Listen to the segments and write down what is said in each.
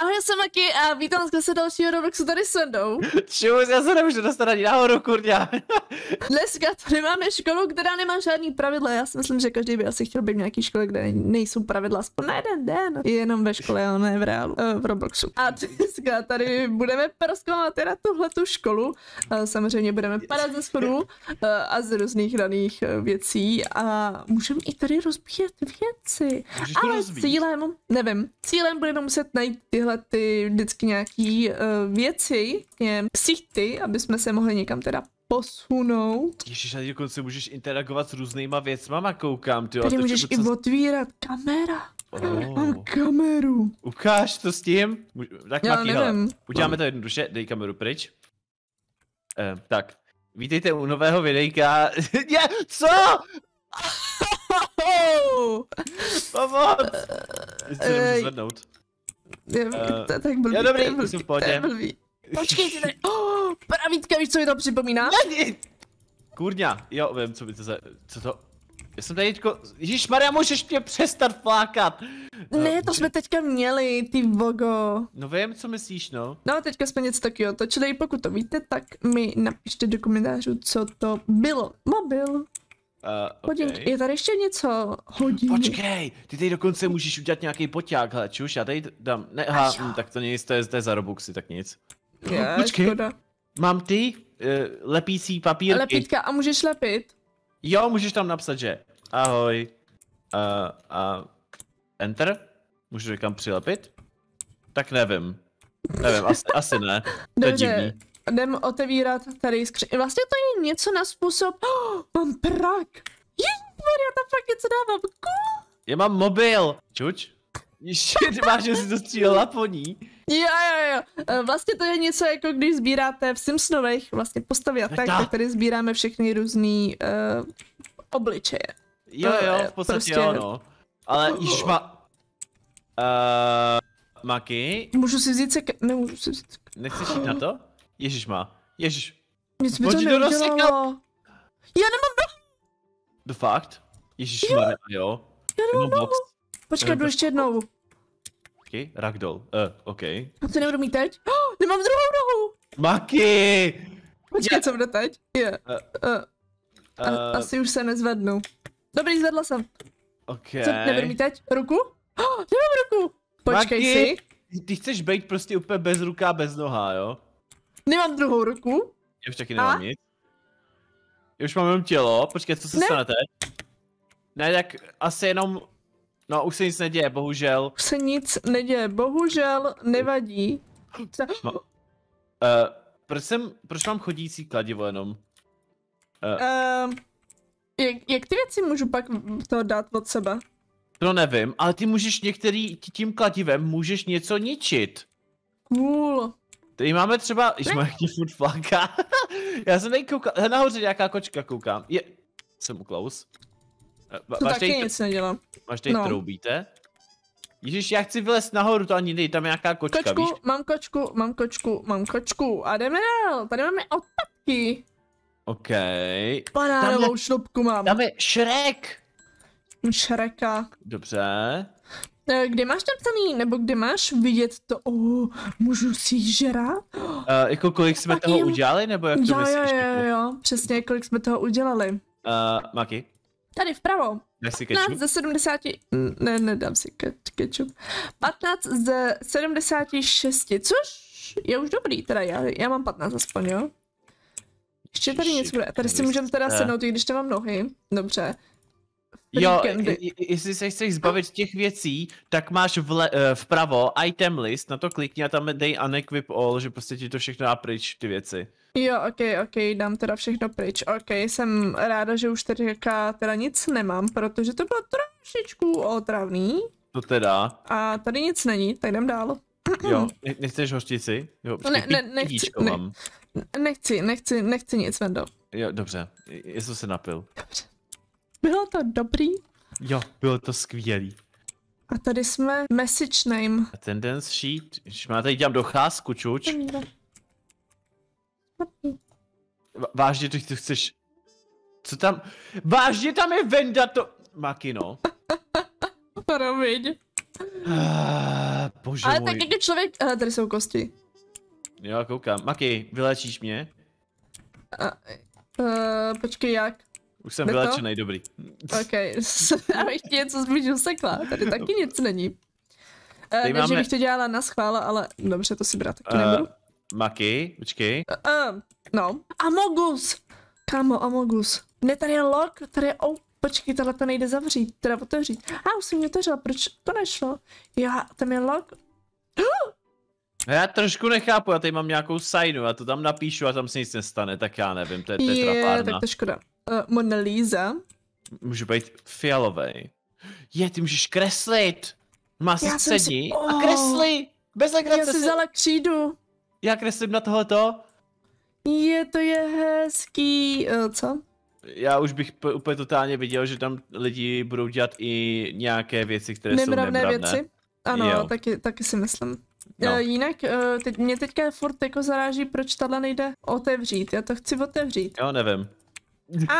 Ahoj, já jsem Maki a vítám zase dalšího Robloxu tady s Vendou. Čus, já se nemůžu dostat ani nahoru, kurňa. Dneska tady máme školu, která nemá žádný pravidla. Já si myslím, že každý by asi chtěl být v nějaký škole, kde nejsou pravidla, aspoň na jeden den. Jenom ve škole, ale ne v reálu, v Robloxu. A dneska tady budeme prozkoumat teda tuhletu školu. Samozřejmě budeme padat ze schodů a z různých daných věcí. A můžeme i tady rozbíjet věci. Ale cílem, nevím, cílem budeme muset najít ty vždycky nějaký věci, ksichty, aby jsme se mohli někam teda posunout. Ježiš, a ty dokonce můžeš interagovat s různýma věcma, koukám, ty. Tady můžeš i otvírat kamera. Oh. Mám kameru. Ukáž to s tím. Tak já Maki, hele, uděláme to jednoduše, dej kameru pryč. Tak, vítejte u nového videjka. Co? Pomoc! Ještě nemůžu zvednout. Tak blbý, to je blbý. Počkejte, tady... Oh, pravítka, víš, co mi to připomíná? Kurňa, jo, vím, co by to za... Co to... Já jsem tady teďko... Ježišmarja, můžeš mě přestat flákat! Ne, to jsme teďka měli, ty vogo. No vím, co myslíš, no. No, teďka jsme něco takového točili, pokud to víte, tak mi napište do komentářů, co to bylo. Mobil. Okay. Je tady ještě něco hodiny. Počkej, ty tady dokonce můžeš udělat nějaký poťák, hele, čuš, já tady dám, ne, aha, tak to nic, to je za Robuxy, tak nic. Já, počkej, škoda. Mám ty lepící papírky. Lepítka a můžeš lepit? Jo, můžeš tam napsat, že ahoj, enter, můžu někam přilepit? Tak nevím, asi ne, to je divný. Jdeme otevírat tady skřínku. Vlastně to je něco na způsob. Oh, mám prak. Já tam fakt něco dávám. Cool. Já mám mobil. Čuč? Ještě máš, že si to střílela po ní. Jo. Vlastně to je něco, jako když sbíráte v Simpsonových vlastně postavy a tak tady sbíráme všechny různý obličeje. Jo, v podstatě prostě... jo, no. Ale již má... Maki? Můžu si vzít sek... Nemůžu si vzít sek... Nechceš jít na to? Ježiš. Nic mi to neudělalo. Já nemám nohu. The fact? Ježišmarja, jo. Já nemám nohu. Počkej, jdu ještě jednou. Ok, ragdoll. Ok. A to nebudu mít teď? Oh, nemám druhou nohu. Maki! Počkej, co bude teď? Asi už se nezvednu. Dobrý, zvedla jsem. Ok. Co, nebudu mít teď? Ruku? Oh, nemám ruku. Počkej Maki, si. Ty chceš být prostě úplně bez ruka, bez noha, jo? Nemám druhou ruku. Já už taky nemám nic. Já už mám jenom tělo, počkej, co se stane teď? Ne, tak asi jenom... No, už se nic neděje, bohužel. Už se nic neděje, bohužel, nevadí. No, proč mám chodící kladivo jenom? Jak ty věci můžu pak to dát od sebe? No nevím, ale ty můžeš některý, tím kladivem můžeš něco ničit. Cool. Tady máme třeba, ježmar, jaký furt fláka. Já jsem tady koukal, nahoře nějaká kočka koukám. Jsem uklaus. To taky nic nedělám. Máš tady troubíte? Ježiš, já chci vylézt nahoru, to ani nejde, tam je nějaká kočka, kočku, víš? Mám kočku a jdeme dál, tady máme odpadky. Okej. Panánovou šlubku mám. Tam je Šrek. Šreka. Dobře. Kde máš napsaný, nebo kde máš vidět to, můžu si ji žrát? Jako kolik jsme toho udělali, nebo jak to myslíš? Jo, přesně, kolik jsme toho udělali. Maki? Tady vpravo. Dáš si ketchup? 15 ze 70, ne, nedám si ketchup. 15 ze 76, což je už dobrý, teda já mám 15 aspoň, jo? Ještě tady něco bude, tady si můžeme teda sednout, i když nemám nohy, dobře. Jo, jestli se chceš zbavit těch věcí, tak máš vpravo item list, na to klikni a tam dej unequip all, že prostě ti to všechno dá pryč, ty věci. Jo, ok, dám teda všechno pryč, ok, jsem ráda, že už teda nic nemám, protože to bylo trošičku otravný. To teda. A tady nic není, tak jdem dál. Jo, nechceš hořčici? Jo, nechci nic, Vendo. Jo, dobře, jestli se napil. Dobře. Bylo to dobrý? Jo, bylo to skvělý. A tady jsme message name. Attendance sheet, já tady dělám docházku, čuč. Vážně to chceš... Co tam? Vážně tam je Venda to... Maki, no. Promiň. Ale bože můj. Ale tak jak je člověk, hele, tady jsou kosti. Jo, koukám. Maki, vylečíš mě? Počkej, jak? Už jsem vylečenej, dobrý. Ok, ale ještě něco zblížil sekla, tady taky nic není. Ne, máme... že bych to dělala na schvál, ale dobře, to si brát taky nebudu. Maki, počkej. No. Amogus! Kámo, Amogus. Ne, tady je log, tady je oak. Počkej, tohle to nejde zavřít, teda otevřít. A už jsem mě otevřela, proč to nešlo? Já, tam je log. Já trošku nechápu, já tady mám nějakou sajnu, já to tam napíšu a tam se nic nestane, tak já nevím, to je trapárna. Tak to je škoda. Mona Lisa. Může být fialovej. Je, ty můžeš kreslit. Má si sedí a kresli. Bez legrace. Já si vzala křídu. Já kreslím na tohleto. Je, to je hezký, co? Já už bych úplně totálně viděl, že tam lidi budou dělat i nějaké věci, které nemravné jsou nemravné. Věci? Ano, taky si myslím. No. Jinak mě teďka furt jako zaráží, proč tato nejde otevřít. Já to chci otevřít. Jo, nevím. A...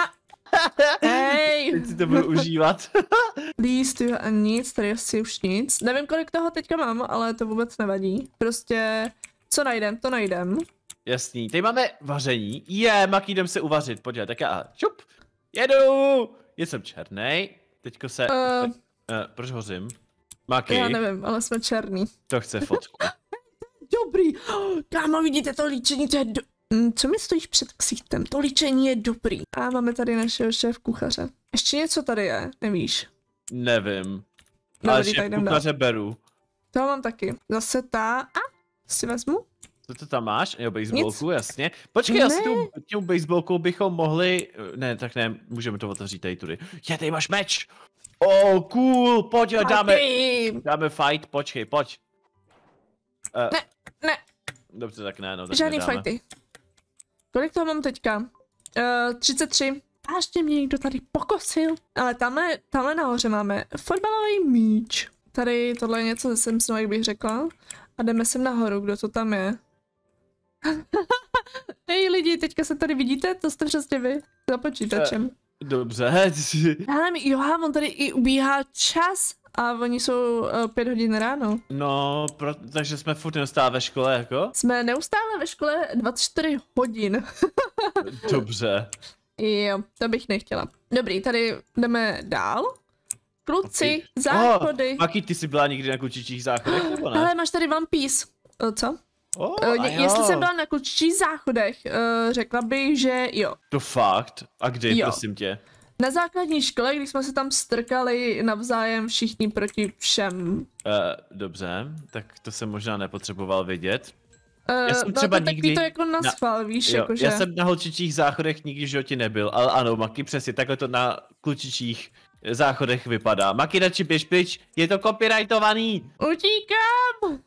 Hej! Teď si to budu užívat. Líst a nic, tady asi už nic. Nevím, kolik toho teďka mám, ale to vůbec nevadí. Prostě, co najdem, to najdem. Jasný, tady máme vaření. Je, Maki, jdem se uvařit, podívej, tak já čup, jedu, jsem černý. Teďko se, proč hořím? Maki. Já nevím, ale jsme černý. To chce fotku. Dobrý, kámo, vidíte to líčení, to je do... Co mi stojíš před ksichtem, to líčení je dobrý. A máme tady našeho šéf kuchaře. Ještě něco tady je, nevíš? Nevím, no, ale šéf kuchaře beru. To mám taky, zase ta, a si vezmu. Co to tam máš? Jo, baseballku, jasně. Počkej, asi tu baseballku bychom mohli... Ne, tak ne, můžeme to otevřít tady tudy. Je, tady máš meč! Oh, cool, pojď, dáme fight, počkej, pojď. Ne. Dobře, tak ne, no tak žádný nedáme. Fighty. Kolik toho mám teďka? 33. A ještě mě někdo tady pokosil. Ale tamhle nahoře máme fotbalový míč. Tady tohle je něco ze Simpsons, jak bych řekla. A jdeme sem nahoru, kdo to tam je. Hej lidi, teďka se tady vidíte? To jste přesně vy, za počítačem. Dobře. Hele, Joha, on tady i ubíhá čas a oni jsou 5 hodin ráno. No, takže jsme furt neustále ve škole, jako? Jsme neustále ve škole 24 hodin. Dobře. Jo, to bych nechtěla. Dobrý, tady jdeme dál. Kluci, záchody. Maki, ty jsi byla někdy na klučičích záchodech, nebo ne? Ale máš tady One Piece. Co? Jestli jsem byla na klučičích záchodech, řekla bych, že jo. To fakt? A kdy, prosím tě? Na základní škole, když jsme se tam strkali navzájem všichni proti všem. Dobře, tak to jsem možná nepotřeboval vědět. Já jsem třeba nikdy... to jako naschvál, víš, jakože... Já jsem na holčičích záchodech nikdy v životě nebyl, ale ano, Maki, přesně, takhle to na klučičích záchodech vypadá. Makinači, běž pryč, je to copyrightovaný. Utíkám.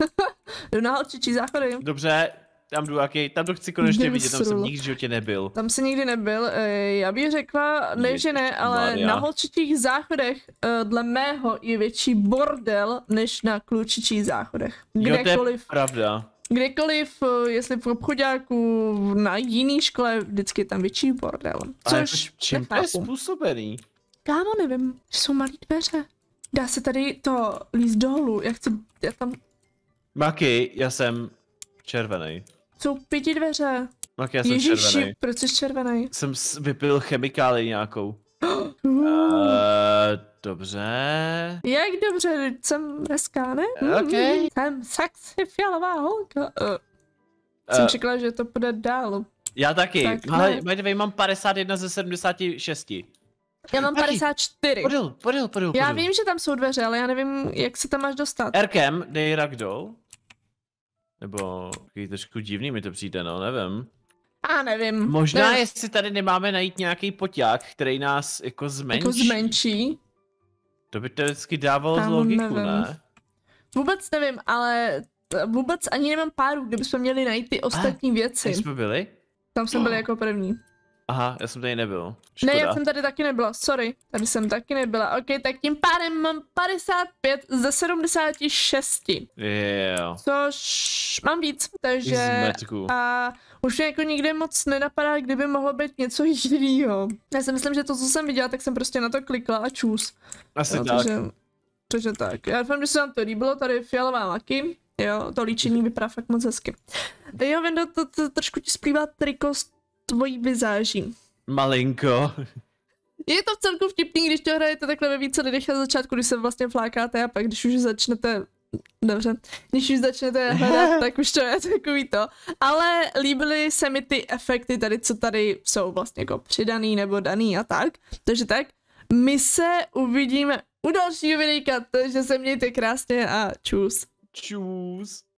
Jdu na holčičí záchody. Dobře, tam jdu, tam to chci konečně vidět, tam jsem nikdy v životě nebyl. Tam jsi nikdy nebyl, já bych řekla, ne že ne, ale na holčičích záchodech dle mého je větší bordel, než na klučičích záchodech. Kdekoliv, jo, to je pravda. Kdekoliv, jestli v obchodáku, na jiný škole, vždycky je tam větší bordel. Což čím to je způsobený? Kámo, nevím, že jsou malé dveře. Dá se tady to líst dolů, já tam... Maki, já jsem červený. Jsou 5 dveře. Maki, já jsem červený. Proč jsi červený? Jsem vypil chemikály nějakou. Dobře. Jak dobře, jsem hezká, ne? Okay. Jsem sexy fialová holka. Jsem čekala, že to půjde dál. Já taky, tak, ale mám 51 ze 76. Já mám 54. Podil. Já vím, že tam jsou dveře, ale já nevím, jak se tam máš dostat. Erkem, dej ragdoll. Nebo je trošku divný mi to přijde, no, nevím. A nevím. Možná, jestli tady nemáme najít nějaký poťák, který nás jako zmenší. To by to vždycky dávalo z logiku, ne? Vůbec nevím, ale vůbec ani nemám páru, kdybychom měli najít ty ostatní věci. Kde jsme byli? Tam jsem byl jako první. Aha, já jsem tady nebyl. Škoda. Ne, já jsem tady taky nebyla, sorry. Tady jsem taky nebyla. Ok, tak tím pádem mám 55 ze 76. Což mám víc, takže... A už mě jako nikde moc nenapadá, kdyby mohlo být něco jiného. Já si myslím, že to, co jsem viděla, tak jsem prostě na to klikla a čus. Asi tak. Takže... Takže tak, já doufám, že se vám to líbilo, tady fialová laky, jo, to líčení vypadá fakt moc hezky. Tady jo, Vendo, to trošku ti splývá triko s tvojí vizáží. Malinko. Je to v celku vtipný, když to hrajete takhle ve více lidech na začátku, když se vlastně flákáte a pak když už začnete, dobře, když už začnete hledat, tak už to je takový to. Ale líbily se mi ty efekty tady, co tady jsou vlastně jako přidaný nebo daný a tak. Takže tak, my se uvidíme u dalšího videjka, takže se mějte krásně a čus. Čus.